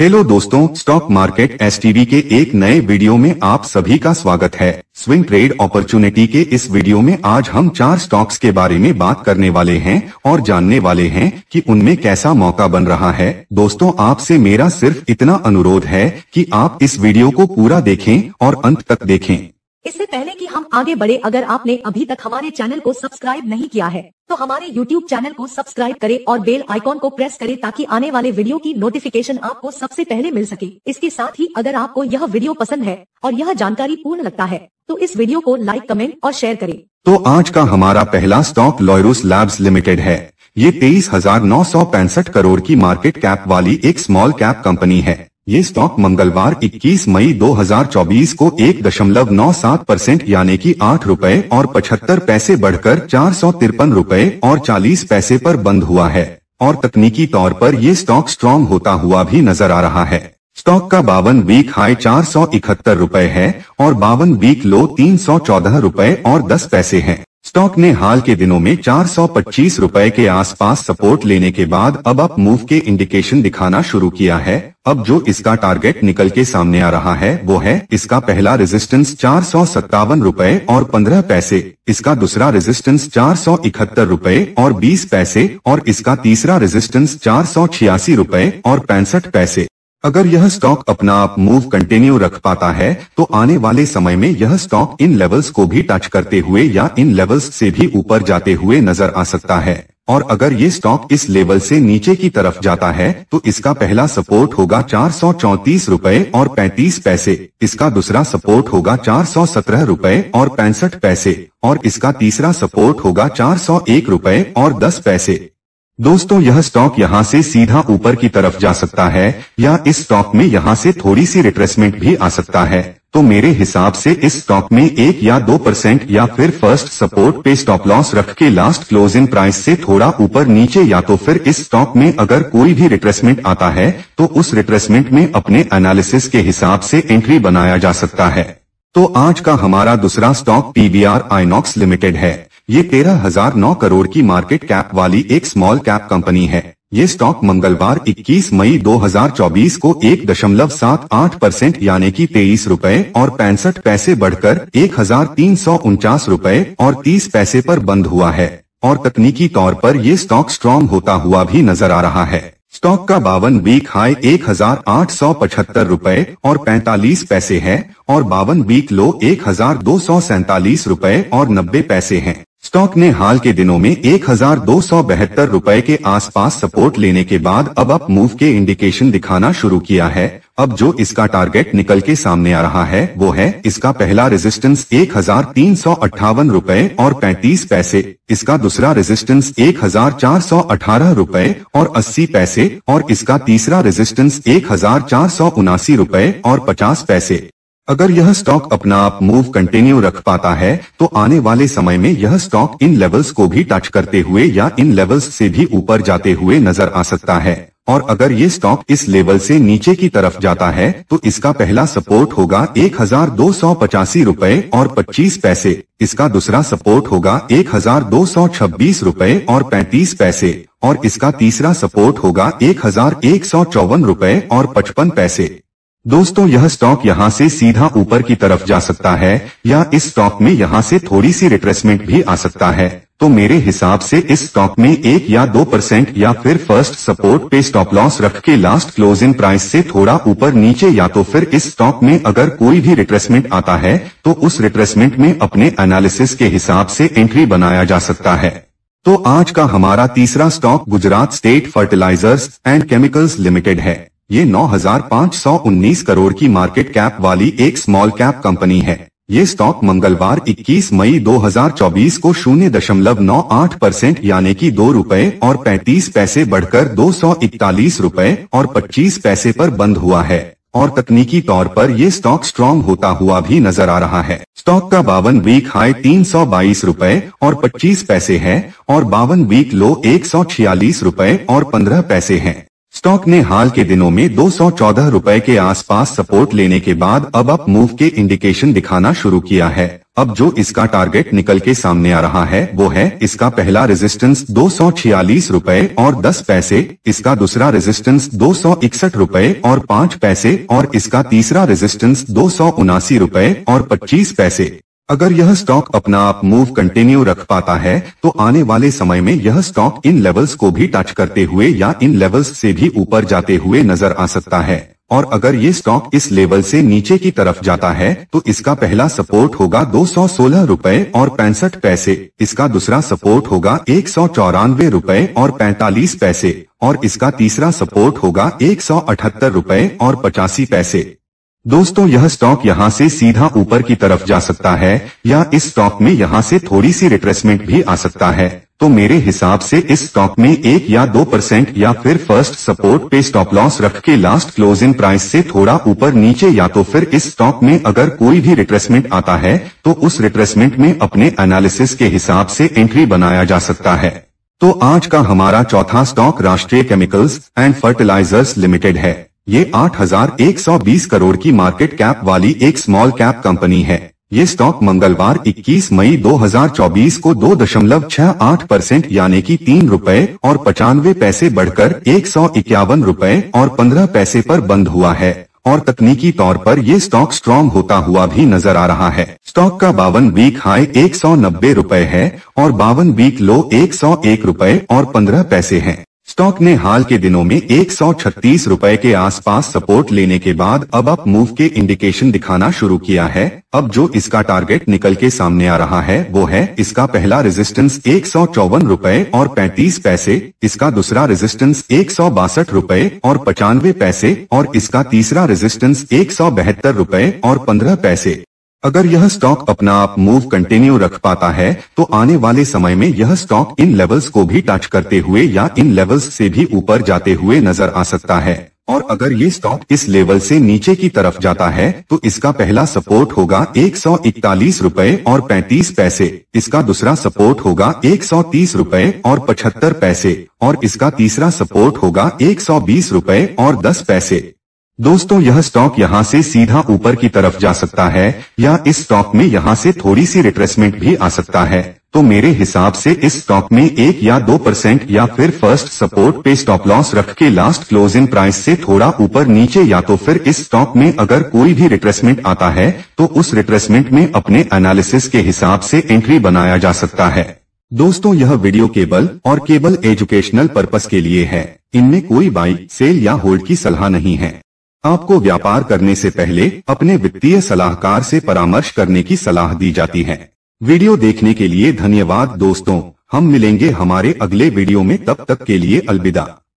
Hello दोस्तों, stock market STV के एक नए वीडियो में आप सभी का स्वागत है। स्विंग ट्रेड अपॉर्चुनिटी के इस वीडियो में आज हम 4 स्टॉक्स के बारे में बात करने वाले हैं और जानने वाले हैं कि उनमें कैसा मौका बन रहा है। दोस्तों, आपसे मेरा सिर्फ इतना अनुरोध है कि आप इस वीडियो को पूरा देखें और अंत तक देखें। इससे पहले कि हम आगे बढ़े, अगर आपने अभी तक हमारे चैनल को सब्सक्राइब नहीं किया है तो हमारे YouTube चैनल को सब्सक्राइब करें और बेल आइकॉन को प्रेस करें ताकि आने वाले वीडियो की नोटिफिकेशन आपको सबसे पहले मिल सके। इसके साथ ही अगर आपको यह वीडियो पसंद है और यह जानकारी पूर्ण लगता है तो इस वीडियो को लाइक, कमेंट और शेयर करें। तो आज का हमारा पहला स्टॉक लॉयरूस लैब्स लिमिटेड है। ये 23,965 करोड़ की मार्केट कैप वाली एक स्मॉल कैप कंपनी है। ये स्टॉक मंगलवार 21 मई 2024 को 1.97% यानी कि ₹8.75 बढ़कर ₹453.40 पर बंद हुआ है और तकनीकी तौर पर ये स्टॉक स्ट्रांग होता हुआ भी नजर आ रहा है। स्टॉक का 52 वीक हाई ₹471 है और 52 वीक लो ₹314.10 है। स्टॉक ने हाल के दिनों में ₹425 के आसपास सपोर्ट लेने के बाद अब अप मूव के इंडिकेशन दिखाना शुरू किया है। अब जो इसका टारगेट निकल के सामने आ रहा है वो है इसका पहला रेजिस्टेंस ₹457.15, इसका दूसरा रेजिस्टेंस ₹471.20 और इसका तीसरा रेजिस्टेंस ₹486.65। अगर यह स्टॉक अपना अप मूव कंटिन्यू रख पाता है तो आने वाले समय में यह स्टॉक इन लेवल्स को भी टच करते हुए या इन लेवल्स से भी ऊपर जाते हुए नजर आ सकता है। और अगर ये स्टॉक इस लेवल से नीचे की तरफ जाता है तो इसका पहला सपोर्ट होगा ₹434.35, इसका दूसरा सपोर्ट होगा ₹417.65 और इसका तीसरा सपोर्ट होगा ₹401.10। दोस्तों, यह स्टॉक यहां से सीधा ऊपर की तरफ जा सकता है या इस स्टॉक में यहां से थोड़ी सी रिट्रेसमेंट भी आ सकता है। तो मेरे हिसाब से इस स्टॉक में 1 या 2% या फिर फर्स्ट सपोर्ट पे स्टॉप लॉस रख के लास्ट क्लोजिंग प्राइस से थोड़ा ऊपर नीचे या तो फिर इस स्टॉक में अगर कोई भी रिट्रेसमेंट आता है तो उस रिट्रेसमेंट में अपने एनालिसिस के हिसाब से एंट्री बनाया जा सकता है। तो आज का हमारा दूसरा स्टॉक पीबीआर आइनॉक्स लिमिटेड है। ये 13,009 करोड़ की मार्केट कैप वाली एक स्मॉल कैप कंपनी है। ये स्टॉक मंगलवार 21 मई 2024 को 1.78% यानी कि ₹23.65 बढ़कर ₹1,349.30 पर बंद हुआ है और तकनीकी तौर पर ये स्टॉक स्ट्रांग होता हुआ भी नजर आ रहा है। स्टॉक का 52 वीक हाई ₹1,875.45 है और 52 वीक लो ₹1,247.90 है। स्टॉक ने हाल के दिनों में ₹1,272 के आसपास सपोर्ट लेने के बाद अब अप मूव के इंडिकेशन दिखाना शुरू किया है। अब जो इसका टारगेट निकल के सामने आ रहा है वो है इसका पहला रेजिस्टेंस ₹1,358.35, इसका दूसरा रेजिस्टेंस ₹1,418.80 और इसका तीसरा रेजिस्टेंस ₹1,479.50। अगर यह स्टॉक अपना अप मूव कंटिन्यू रख पाता है तो आने वाले समय में यह स्टॉक इन लेवल्स को भी टच करते हुए या इन लेवल्स से भी ऊपर जाते हुए नजर आ सकता है। और अगर ये स्टॉक इस लेवल से नीचे की तरफ जाता है तो इसका पहला सपोर्ट होगा ₹1,285.25, इसका दूसरा सपोर्ट होगा ₹1,226.35 और इसका तीसरा सपोर्ट होगा ₹1,154.55। दोस्तों, यह स्टॉक यहां से सीधा ऊपर की तरफ जा सकता है या इस स्टॉक में यहां से थोड़ी सी रिट्रेसमेंट भी आ सकता है। तो मेरे हिसाब से इस स्टॉक में 1 या 2% या फिर फर्स्ट सपोर्ट पे स्टॉप लॉस रख के लास्ट क्लोजिंग प्राइस से थोड़ा ऊपर नीचे या तो फिर इस स्टॉक में अगर कोई भी रिट्रेसमेंट आता है तो उस रिट्रेसमेंट में अपने एनालिसिस के हिसाब से एंट्री बनाया जा सकता है। तो आज का हमारा तीसरा stock Gujarat state fertilizers and chemicals limited है। ये 9,519 करोड़ की मार्केट कैप वाली एक स्मॉल कैप कंपनी है। ये स्टॉक मंगलवार 21 मई 2024 को 0.98% यानी कि ₹2.35 बढ़कर ₹241.25 पर बंद हुआ है और तकनीकी तौर पर ये स्टॉक स्ट्रांग होता हुआ भी नजर आ रहा है। स्टॉक का 52 वीक हाई ₹322.25 है और 52 वीक लो ₹146.15 है। स्टॉक ने हाल के दिनों में ₹214 के आसपास सपोर्ट लेने के बाद अब अप मूव के इंडिकेशन दिखाना शुरू किया है। अब जो इसका टारगेट निकल के सामने आ रहा है वो है इसका पहला रेजिस्टेंस 246 रुपए और 10 पैसे, इसका दूसरा रेजिस्टेंस 261 रुपए और 5 पैसे और इसका तीसरा रेजिस्टेंस 279 रुपए और 25 पैसे। अगर यह स्टॉक अपना आप मूव कंटिन्यू रख पाता है तो आने वाले समय में यह स्टॉक इन लेवल्स को भी टच करते हुए या इन लेवल्स से भी ऊपर जाते हुए नजर आ सकता है। और अगर ये स्टॉक इस लेवल से नीचे की तरफ जाता है तो इसका पहला सपोर्ट होगा 216 रुपए और 65 पैसे, इसका दूसरा सपोर्ट होगा 194 रुपए और 45 पैसे और इसका तीसरा सपोर्ट होगा 178 रुपए और 85 पैसे। दोस्तों, यह स्टॉक यहां से सीधा ऊपर की तरफ जा सकता है या इस स्टॉक में यहां से थोड़ी सी रिट्रेसमेंट भी आ सकता है। तो मेरे हिसाब से इस स्टॉक में 1 या 2% या फिर फर्स्ट सपोर्ट पे स्टॉप लॉस रख के लास्ट क्लोजिंग प्राइस से थोड़ा ऊपर नीचे या तो फिर इस स्टॉक में अगर कोई भी रिट्रेसमेंट आता है तो उस रिट्रेसमेंट में अपने एनालिसिस के हिसाब से एंट्री बनाया जा सकता है। तो आज का हमारा चौथा स्टॉक राष्ट्रीय केमिकल्स एंड फर्टिलाइजर्स लिमिटेड है। ये 8,120 करोड़ की मार्केट कैप वाली एक स्मॉल कैप कंपनी है। ये स्टॉक मंगलवार 21 मई 2024 को 2.68% यानी कि 3 रुपए और 95 पैसे बढ़कर 151 रुपए और 15 पैसे पर बंद हुआ है और तकनीकी तौर पर ये स्टॉक स्ट्रांग होता हुआ भी नजर आ रहा है। स्टॉक का 52 वीक हाई 190 रुपए है और 52 वीक लो 101 रुपए और 15 पैसे है। स्टॉक ने हाल के दिनों में 136 रुपए के आसपास सपोर्ट लेने के बाद अब अप मूव के इंडिकेशन दिखाना शुरू किया है। अब जो इसका टारगेट निकल के सामने आ रहा है वो है इसका पहला रेजिस्टेंस 154 रुपए और 35 पैसे, इसका दूसरा रेजिस्टेंस 162 रुपए और 95 पैसे और इसका तीसरा रेजिस्टेंस 172 रुपए और 15 पैसे। अगर यह स्टॉक अपना आप मूव कंटिन्यू रख पाता है तो आने वाले समय में यह स्टॉक इन लेवल्स को भी टच करते हुए या इन लेवल्स से भी ऊपर जाते हुए नजर आ सकता है। और अगर ये स्टॉक इस लेवल से नीचे की तरफ जाता है तो इसका पहला सपोर्ट होगा 141 रुपए और 35 पैसे, इसका दूसरा सपोर्ट होगा 130 रुपए और 75 पैसे और इसका तीसरा सपोर्ट होगा 120 रुपए और 10 पैसे। दोस्तों, यह स्टॉक यहां से सीधा ऊपर की तरफ जा सकता है या इस स्टॉक में यहां से थोड़ी सी रिट्रेसमेंट भी आ सकता है। तो मेरे हिसाब से इस स्टॉक में 1 या 2% या फिर फर्स्ट सपोर्ट पे स्टॉप लॉस रख के लास्ट क्लोजिंग प्राइस से थोड़ा ऊपर नीचे या तो फिर इस स्टॉक में अगर कोई भी रिट्रेसमेंट आता है तो उस रिट्रेसमेंट में अपने एनालिसिस के हिसाब से एंट्री बनाया जा सकता है। दोस्तों, यह वीडियो केवल और केवल एजुकेशनल पर्पस के लिए है। इनमें कोई बाई, सेल या होल्ड की सलाह नहीं है। आपको व्यापार करने से पहले अपने वित्तीय सलाहकार से परामर्श करने की सलाह दी जाती है। वीडियो देखने के लिए धन्यवाद दोस्तों। हम मिलेंगे हमारे अगले वीडियो में, तब तक के लिए अलविदा।